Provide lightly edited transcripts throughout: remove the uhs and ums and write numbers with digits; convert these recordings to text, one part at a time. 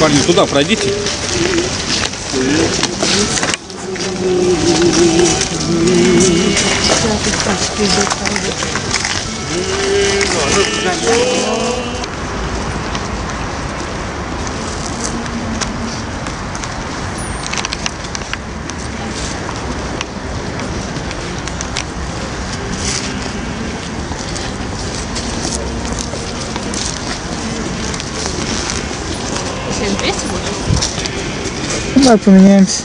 Парни, туда пройдите. Давай поменяемся.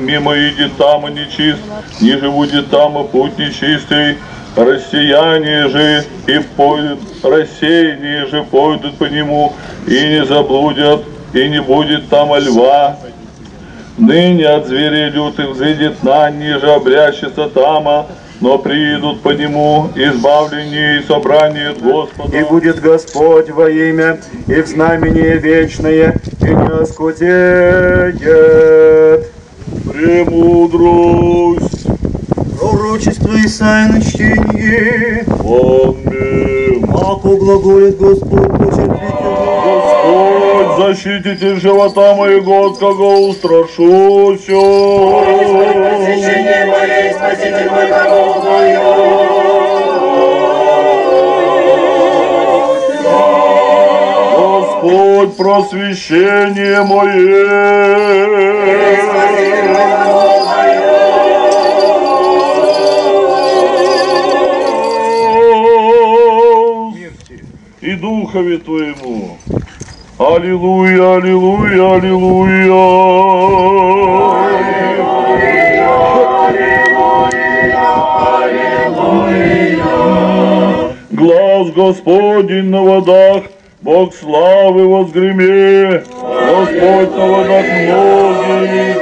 Мимо иди там, нечист, не живуди там, путь нечистый, россияне же и пойдут, рассеяние же пойдут по нему, и не заблудят, и не будет там льва. Ныне от зверей лютых взведет на ниже обрящется тама, но приидут по нему избавление и собрание от Господа. И будет Господь во имя, и в знамение вечное, и не оскудеет. Премудрость, пророчество Исайя на чтение. Аминь. Маку глаголит Господь, Господь, защититель живота моего, от кого устрашусь. Господь, посещение моей, спаситель мой, кого узнаю. Господь, просвещение мое. И духове твоему. Аллилуйя, аллилуйя, аллилуйя. Аллилуйя, аллилуйя, аллилуйя. Глаз Господень на водах, Бог славы возгреме. Господь на водах многих.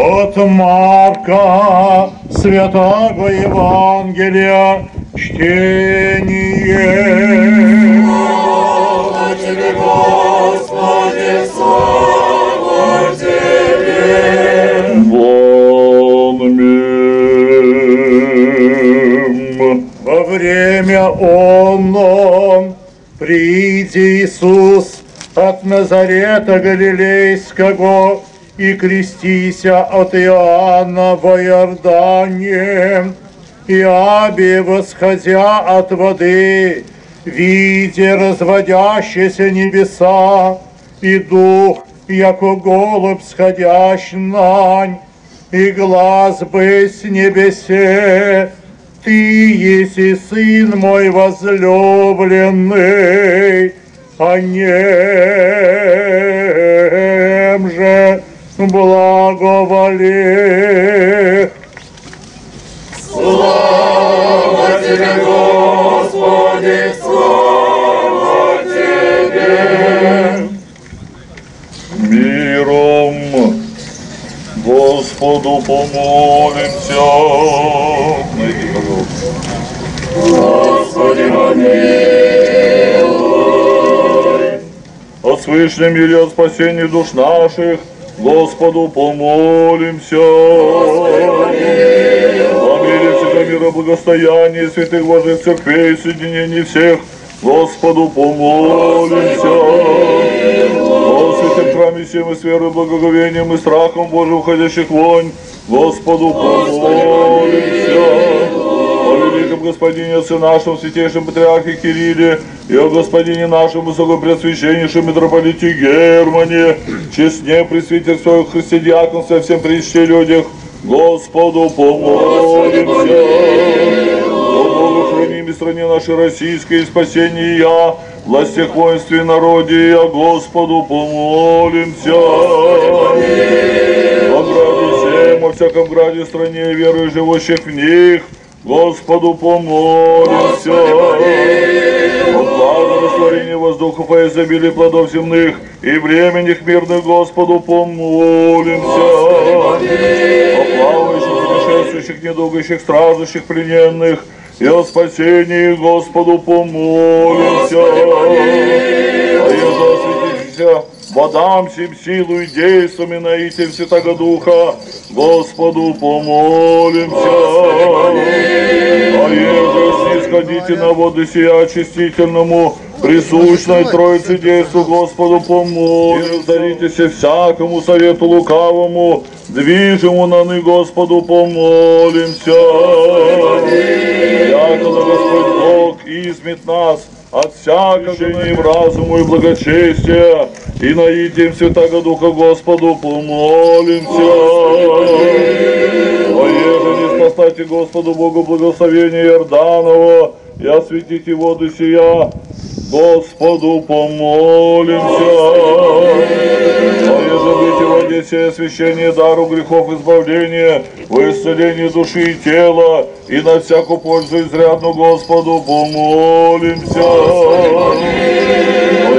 От Марка, Святого Евангелия, чтение. Слава Тебе, Господи, слава Тебе. Помним. Во время оно приди Иисус от Назарета Галилейского, и крестися от Иоанна во Иордане, и Аби, восходя от воды, видя разводящиеся небеса, и дух, яко голубь, сходящ нань, и глаз бы с небесе: Ты еси Сын мой возлюбленный, о нем же благоволи. Слава Тебе, Господи, слава Тебе. Миром Господу помолимся. Господи, помилуй. О свышлем мире, о спасении душ наших Господу помолимся. О мире всего мира, благостоянии святых Божьих церквей, соединении всех Господу помолимся. О святых храме всем и с верой, благоговением и страхом Божьим уходящих вонь Господу помолимся. О великом Господине Отце нашем, святейшем Патриархе Кирилле, и о Господине нашем, высокопреосвященнейшем митрополите Германе, честне пресвитер своих христиакон, со всем причте людях, Господу помолимся. О Богу, храним и стране нашей российской, и спасении я, властях воинств и народе, я Господу помолимся. О граде всем, о всяком граде, стране, верующих живущих в них, Господу помолимся. О благорастворении воздухов и изобилии плодов земных и временных мирных Господу помолимся. О плавающих, путешествующих, недугающих, страждущих, плененных и о спасении Господу помолимся. А я водам всем силу и действуем и наитием Святого Духа, Господу помолимся. А еже снисходите на воды сия очистительному, присущной Троице действу Господу помолимся. Даритеся всякому совету лукавому, движему наны Господу помолимся. Якогда Господь Бог измет нас от всякого гнева разуму и благочестия, и наитием Святаго Духа Господу помолимся. О, ежели спасайте Господу Богу благословение Иорданова, и осветите воду сия, Господу помолимся. О, ежели в воде сия освящение дару грехов избавления, во исцелении души и тела, и на всякую пользу изрядну Господу помолимся. О,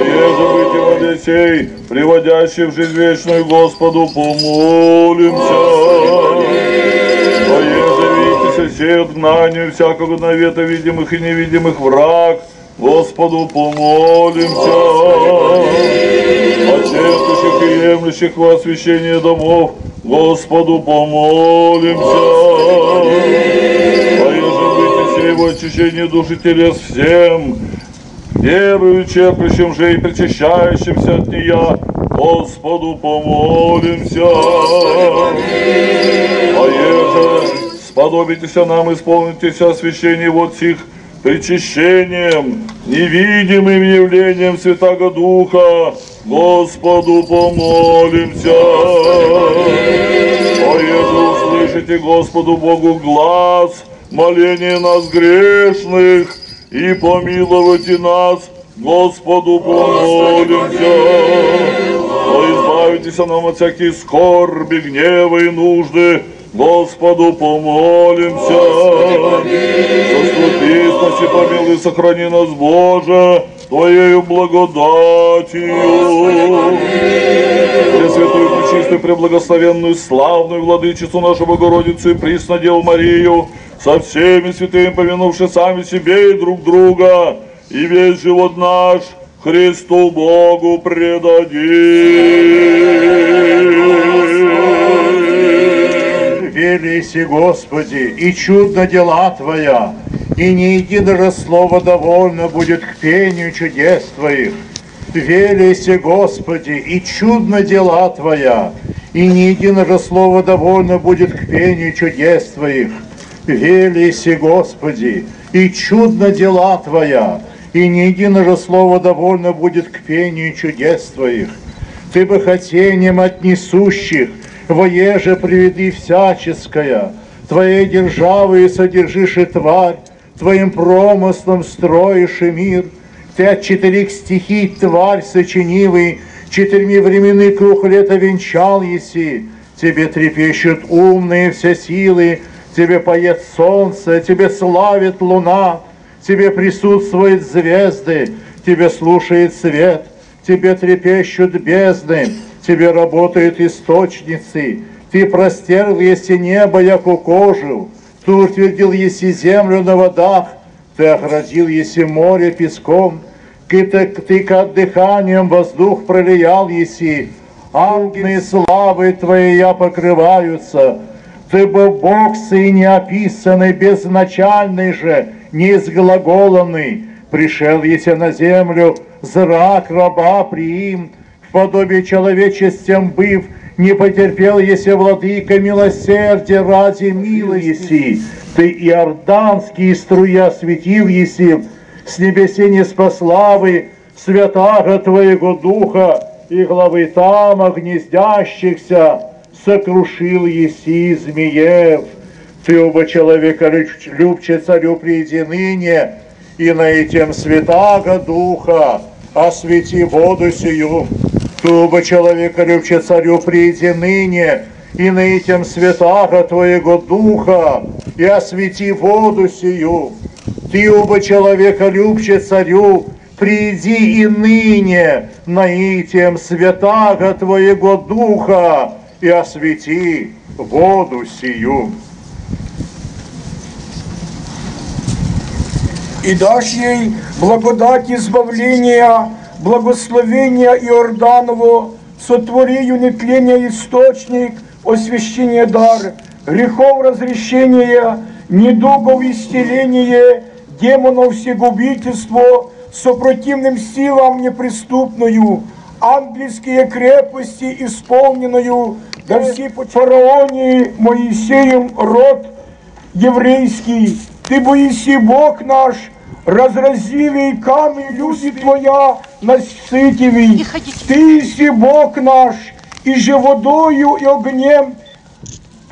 еже быти воде сей, приводящий в жизнь вечную, Господу помолимся. О, еже видите сей от гнанию всякого навета видимых и невидимых враг, Господу помолимся. О, честущих и емлющих во освящение домов, Господу помолимся. Его очищение души телес всем верую, черпающим же и причащающимся от нея, Господу помолимся. А еже сподобитесь нам, исполнитесь освящение вот сих причащением, невидимым явлением Святаго Духа, Господу помолимся. А еже услышите Господу Богу глаз моление нас грешных, и помилуйте нас, Господу помолимся. О, избавитесь нам от всяких скорби, гнева и нужды, Господу помолимся. Заступи, спаси, помилуй, сохрани нас, Боже, Твоею благодатью. Пресвятую, пречистую, преблагословенную, славную владычицу нашу Богородицу и Преснодеву Марию, со всеми святыми помянувши сами себе и друг друга, и весь живот наш Христу Богу предадим. Велися, Господи, и чудно дела Твоя, и ни единого слова довольно будет к пению чудес Твоих. Велися, Господи, и чудно дела Твоя, и ни единого слова довольно будет к пению чудес Твоих. Велися, Господи, и чудно дела Твоя, и ни единого слова довольно будет к пению чудес Твоих. Ты бы хотением от несущих, воеже приведи всяческое, Твоей державой содержишь и тварь, Твоим промыслом строишь и мир. Ты от четырех стихий тварь сочинивый, четырьми временный круг лета венчал еси. Тебе трепещут умные все силы, Тебе поет солнце, Тебе славит луна, Тебе присутствуют звезды, Тебе слушает свет, Тебе трепещут бездны, Тебе работают источницы. Ты простерл еси небо, яко кожу, Ты утвердил еси землю на водах, Ты оградил еси море песком, Ты к дыханием воздух пролиял еси, ангелы славы Твои я покрываются. Ты был Бог сей неописанный, безначальный же, неизглаголанный, пришел еси на землю, зрак раба приим, в подобие человечеством быв, не потерпел еси, владыка, милосердия ради милости еси. Ты иорданский струя светил еси, с небеси не спославы, святаго Твоего духа и главы там огнездящихся, сокрушил еси змеев. Ты оба человека любче царю приди ныне, и на этим святаго духа освети воду сию. Ты оба человека любче царю приди ныне, и на этим святаго Твоего духа и освети воду сию. Ты оба человека любче царю приди и ныне, на этим святаго Твоего духа и освети воду сию. И дашь ей благодать избавления, благословения Иорданово, сотвори ее нетление источник, освящение дар, грехов разрешение, недугов исцеление, демонов всегубительство, сопротивным силам неприступную, ангельские крепости исполненную, да все фараоне Моисеем род еврейский. Ты боиси Бог наш, разразивей камень люди Твоя насытивей. Ты еси Бог наш, и живодою и огнем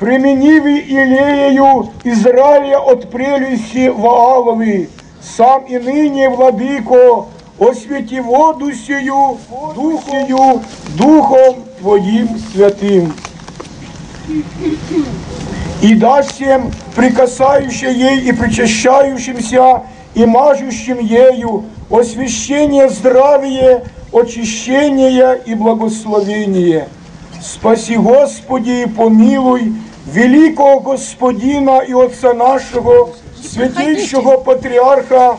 применивей илею Израиля от прелести Ваалови. Сам и ныне, владыко, освети воду сию, дух сию, Духом Твоим святым. И дашь всем, прикасающим ей и причащающимся, и мажущим ею, освящение здравия, очищение и благословение. Спаси, Господи, и помилуй великого Господина и Отца нашего, святейшего патриарха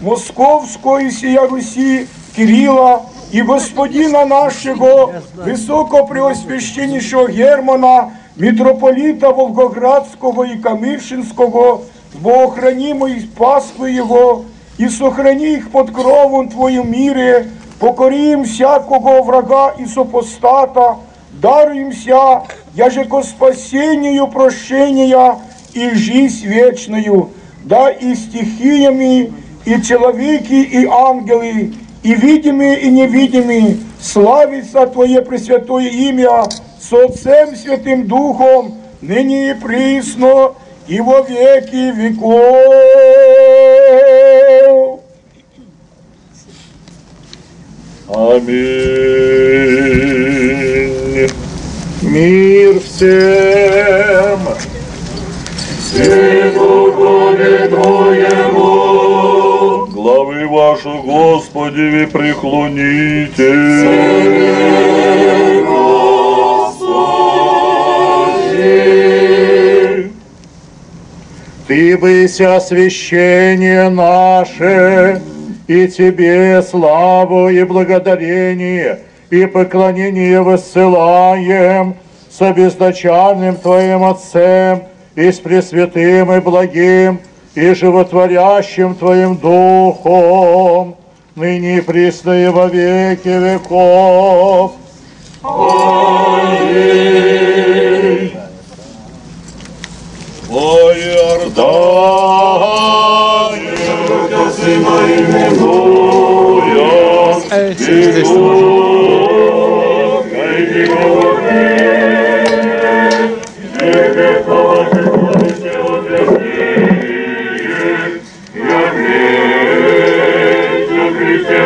Московской и сия Руси Кирилла и господина нашего высокопреосвященнейшего Германа, митрополита Волгоградского и Камышинского, богохранимой Пасху его, и сохрани их под кровом Твоим мире, покори им всякого врага и супостата, даруй им ся, яжеко спасению прощения и жизнь вечную, да и стихиями, и человеки, и ангелы, и видимые, и невидимые, славится Твое пресвятое имя с Отцем Святым Духом, ныне и присно, и во веки веков. Аминь. Мир всем. Сыну Твоему, главы вашу, Господи. Господи, преклоните. Ты быся освящение наше, и Тебе славу и благодарение, и поклонение высылаем с обезначальным Твоим Отцем, и с пресвятым и благим, и животворящим Твоим Духом, ныне и присно и во веки веков. Аминь. О Иордане, косы мои минуют, и Бога, и Бога нет, и Бога не утвердит, я верю в Христе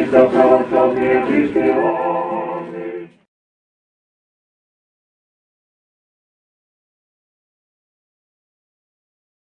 Бога, и